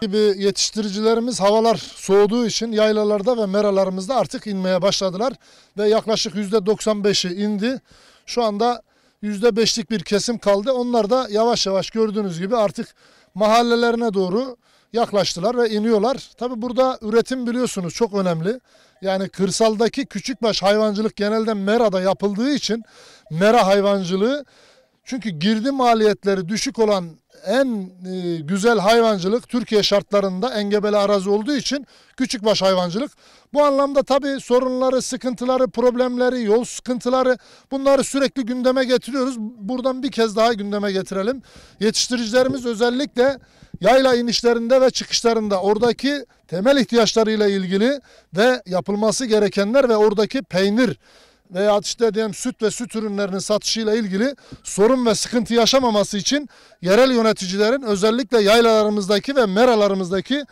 gibi yetiştiricilerimiz havalar soğuduğu için yaylalarda ve meralarımızda artık inmeye başladılar ve yaklaşık %95'i indi. Şu anda %5'lik bir kesim kaldı. Onlar da yavaş yavaş gördüğünüz gibi artık mahallelerine doğru yaklaştılar ve iniyorlar. Tabi burada üretim biliyorsunuz çok önemli. Yani kırsaldaki küçükbaş hayvancılık genelde merada yapıldığı için mera hayvancılığı, çünkü girdi maliyetleri düşük olan en güzel hayvancılık Türkiye şartlarında engebeli arazi olduğu için küçükbaş hayvancılık. Bu anlamda tabii sorunları, sıkıntıları, problemleri, yol sıkıntıları, bunları sürekli gündeme getiriyoruz. Buradan bir kez daha gündeme getirelim. Yetiştiricilerimiz özellikle yayla inişlerinde ve çıkışlarında oradaki temel ihtiyaçlarıyla ilgili ve yapılması gerekenler ve oradaki peynir veya işte diyelim süt ve süt ürünlerinin satışıyla ilgili sorun ve sıkıntı yaşamaması için yerel yöneticilerin özellikle yaylalarımızdaki ve meralarımızdaki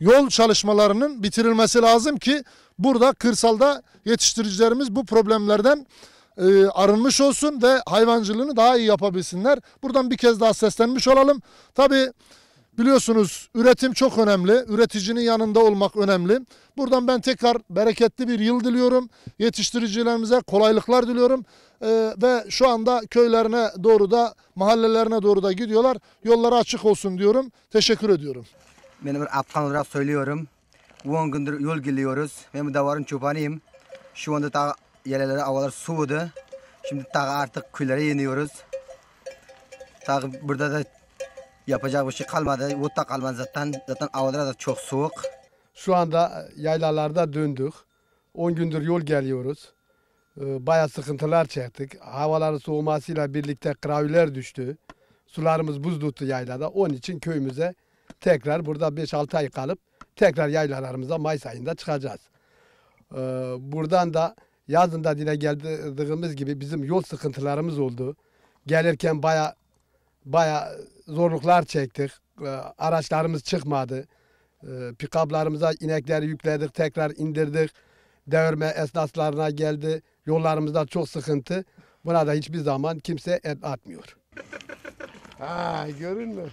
yol çalışmalarının bitirilmesi lazım ki burada kırsalda yetiştiricilerimiz bu problemlerden arınmış olsun ve hayvancılığını daha iyi yapabilsinler. Buradan bir kez daha seslenmiş olalım. Tabii biliyorsunuz üretim çok önemli. Üreticinin yanında olmak önemli. Buradan ben tekrar bereketli bir yıl diliyorum. Yetiştiricilerimize kolaylıklar diliyorum. Ve şu anda köylerine doğru da mahallelerine doğru da gidiyorlar. Yolları açık olsun diyorum. Teşekkür ediyorum. Benim bir Afgan olarak söylüyorum. 10 gündür yol gidiyoruz. Ben davarın çobanıyım. Şu anda da yerlere havalar soğudu. Şimdi daha artık köylere iniyoruz. Daha burada da yapacak bir şey kalmadı. Otta kalmadı zaten havalar da çok soğuk. Şu anda yaylalarda döndük. 10 gündür yol geliyoruz. Bayağı sıkıntılar çektik. Havaların soğumasıyla birlikte kravüler düştü. Sularımız buz tuttu yaylada. Onun için köyümüze tekrar burada 5-6 ay kalıp tekrar yaylalarımıza Mayıs ayında çıkacağız. Buradan da yazında yine geldiğimiz gibi bizim yol sıkıntılarımız oldu. Gelirken bayağı zorluklar çektik. Araçlarımız çıkmadı. Pikaplarımıza inekleri yükledik, tekrar indirdik. Devirme esnaslarına geldi. Yollarımızda çok sıkıntı. Buna da hiçbir zaman kimse el atmıyor. Ha, görün mü?